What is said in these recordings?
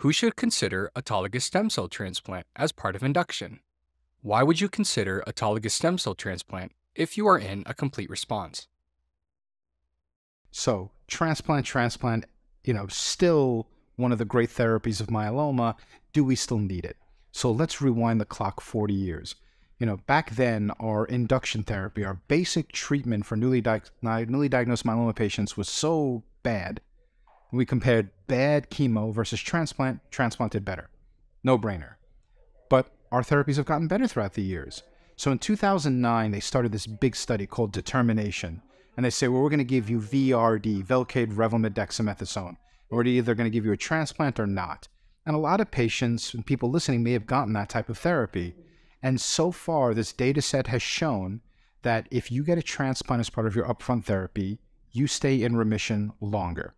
Who should consider autologous stem cell transplant as part of induction? Why would you consider autologous stem cell transplant if you are in a complete response? So transplant, you know, still one of the great therapies of myeloma. Do we still need it? So let's rewind the clock 40 years. You know, back then, our induction therapy, our basic treatment for newly diagnosed myeloma patients was so bad. We compared bad chemo versus transplant. Transplant did better. No-brainer. But our therapies have gotten better throughout the years. So in 2009, they started this big study called Determination. And they say, well, we're going to give you VRD, Velcade, Revlimid, dexamethasone. We're either going to give you a transplant or not. And a lot of patients and people listening may have gotten that type of therapy. And so far, this data set has shown that if you get a transplant as part of your upfront therapy, you stay in remission longer.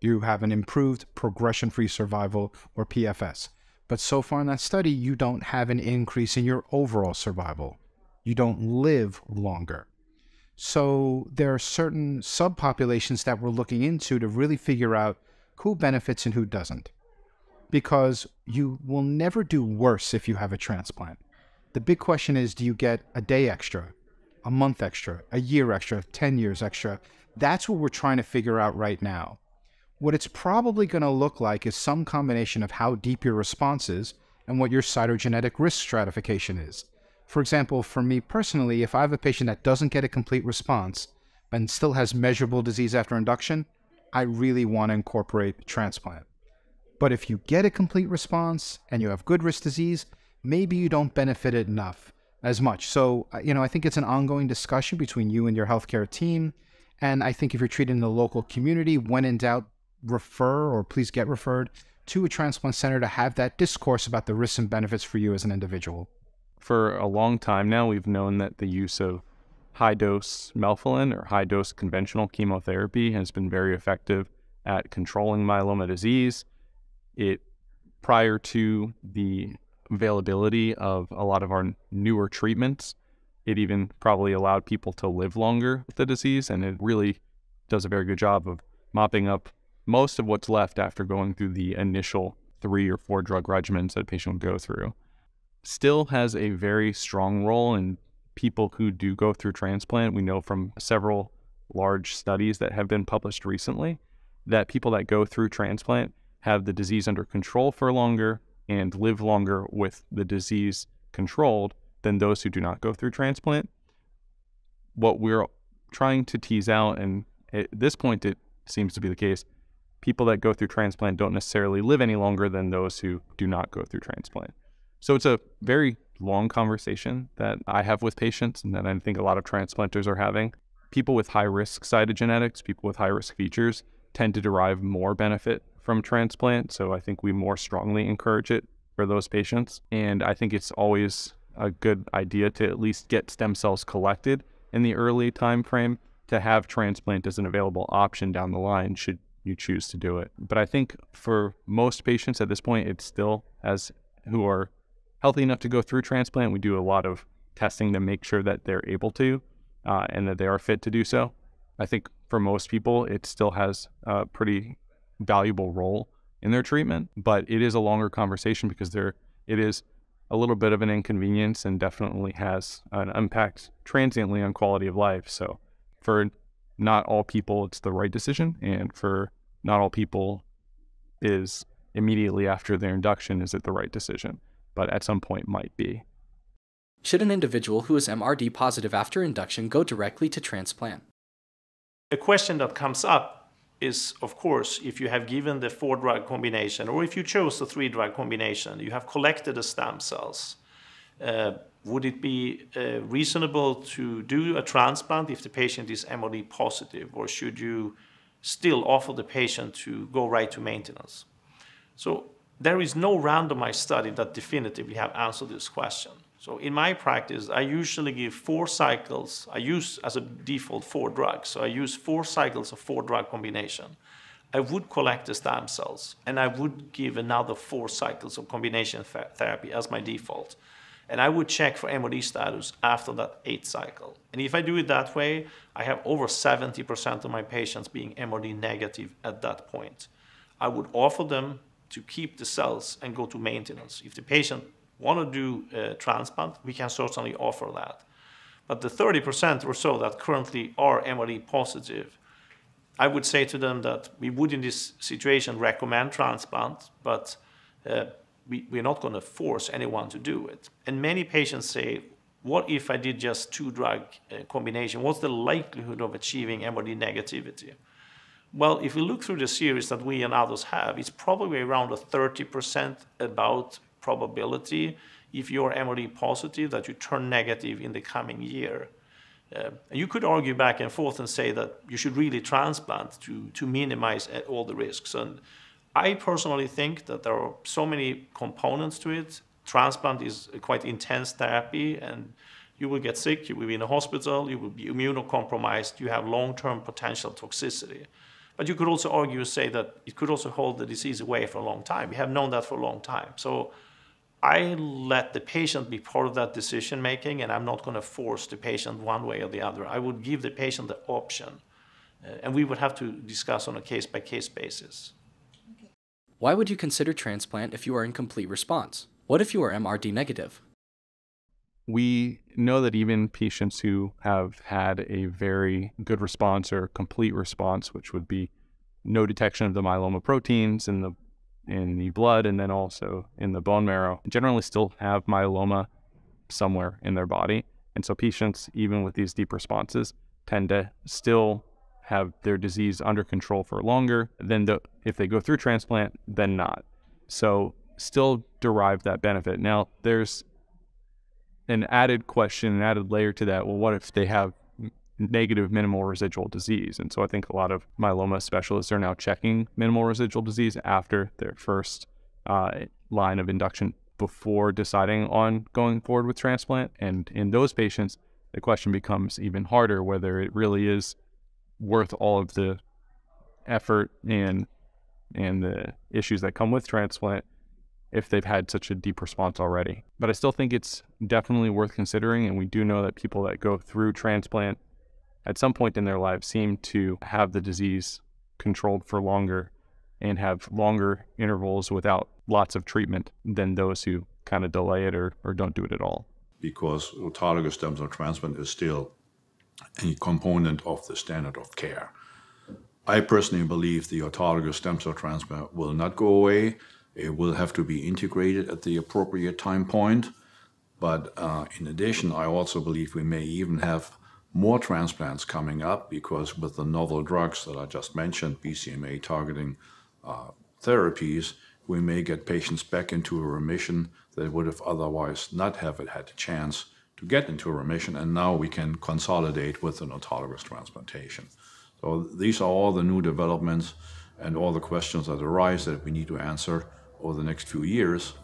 You have an improved progression-free survival, or PFS. But so far in that study, you don't have an increase in your overall survival. You don't live longer. So there are certain subpopulations that we're looking into to really figure out who benefits and who doesn't. Because you will never do worse if you have a transplant. The big question is, do you get a day extra, a month extra, a year extra, 10 years extra? That's what we're trying to figure out right now. What it's probably going to look like is some combination of how deep your response is and what your cytogenetic risk stratification is. For example, for me personally, if I have a patient that doesn't get a complete response and still has measurable disease after induction, I really want to incorporate transplant. But if you get a complete response and you have good risk disease, maybe you don't benefit it as much. So, you know, I think it's an ongoing discussion between you and your healthcare team. And I think if you're treated in the local community, when in doubt, refer, or please get referred to a transplant center to have that discourse about the risks and benefits for you as an individual. For a long time now, we've known that the use of high-dose melphalan or high-dose conventional chemotherapy has been very effective at controlling myeloma disease. Prior to the availability of a lot of our newer treatments, it even probably allowed people to live longer with the disease, and it really does a very good job of mopping up most of what's left after going through the initial 3 or 4 drug regimens that a patient would go through. Still has a very strong role in people who do go through transplant. We know from several large studies that have been published recently that people that go through transplant have the disease under control for longer and live longer with the disease controlled than those who do not go through transplant. What we're trying to tease out, and at this point it seems to be the case, people that go through transplant don't necessarily live any longer than those who do not go through transplant. So it's a very long conversation that I have with patients and that I think a lot of transplanters are having. People with high-risk cytogenetics, people with high-risk features tend to derive more benefit from transplant. So I think we more strongly encourage it for those patients. And I think it's always a good idea to at least get stem cells collected in the early time frame to have transplant as an available option down the line should you choose to do it. But I think for most patients at this point, it's still, as who are healthy enough to go through transplant, we do a lot of testing to make sure that they're able to and that they are fit to do so. I think for most people, it still has a pretty valuable role in their treatment, but it is a longer conversation because it is a little bit of an inconvenience and definitely has an impact transiently on quality of life. So for not all people, it's the right decision. And for not all people is immediately after their induction, is it the right decision? But at some point might be. Should an individual who is MRD positive after induction go directly to transplant? The question that comes up is, of course, if you have given the 4-drug combination or if you chose the 3-drug combination, you have collected the stem cells. Would it be reasonable to do a transplant if the patient is MRD positive, or should you still offer the patient to go right to maintenance? So there is no randomized study that definitively have answered this question. So in my practice, I usually give 4 cycles. I use as a default 4 drugs. So I use 4 cycles of 4-drug combination. I would collect the stem cells, and I would give another 4 cycles of combination therapy as my default. And I would check for MOD status after that 8th cycle. And if I do it that way, I have over 70% of my patients being MOD negative at that point. I would offer them to keep the cells and go to maintenance. If the patient want to do a transplant, we can certainly offer that. But the 30% or so that currently are MRD positive, I would say to them that we would in this situation recommend transplant, but we're not going to force anyone to do it. And many patients say, what if I did just two-drug combination? What's the likelihood of achieving MRD negativity? Well, if we look through the series that we and others have, it's probably around a 30% about probability if you're MRD positive that you turn negative in the coming year. And you could argue back and forth and say that you should really transplant to minimize all the risks. And I personally think that there are so many components to it. Transplant is a quite intense therapy, and you will get sick, you will be in a hospital, you will be immunocompromised, you have long-term potential toxicity. But you could also argue, say, that it could also hold the disease away for a long time. We have known that for a long time. So I let the patient be part of that decision-making, and I'm not going to force the patient one way or the other. I would give the patient the option, and we would have to discuss on a case-by-case basis. Okay. Why would you consider transplant if you are in complete response? What if you are MRD negative? We know that even patients who have had a very good response or complete response, which would be no detection of the myeloma proteins in the blood and then also in the bone marrow, generally still have myeloma somewhere in their body. And so patients, even with these deep responses, tend to still have their disease under control for longer than if they go through transplant, then not. So still derive that benefit. Now, there's an added question, an added layer to that. Well, what if they have negative minimal residual disease? And so I think a lot of myeloma specialists are now checking minimal residual disease after their first line of induction before deciding on going forward with transplant. And in those patients, the question becomes even harder, whether it really is worth all of the effort and the issues that come with transplant if they've had such a deep response already. But I still think it's definitely worth considering. And we do know that people that go through transplant at some point in their lives seem to have the disease controlled for longer and have longer intervals without lots of treatment than those who kind of delay it or don't do it at all. Because autologous stem cell transplant is still a component of the standard of care. I personally believe the autologous stem cell transplant will not go away. It will have to be integrated at the appropriate time point. But in addition, I also believe we may even have more transplants coming up, because with the novel drugs that I just mentioned, BCMA targeting therapies, we may get patients back into a remission that would have otherwise not have had a chance to get into a remission. And now we can consolidate with an autologous transplantation. So these are all the new developments and all the questions that arise that we need to answer over the next few years.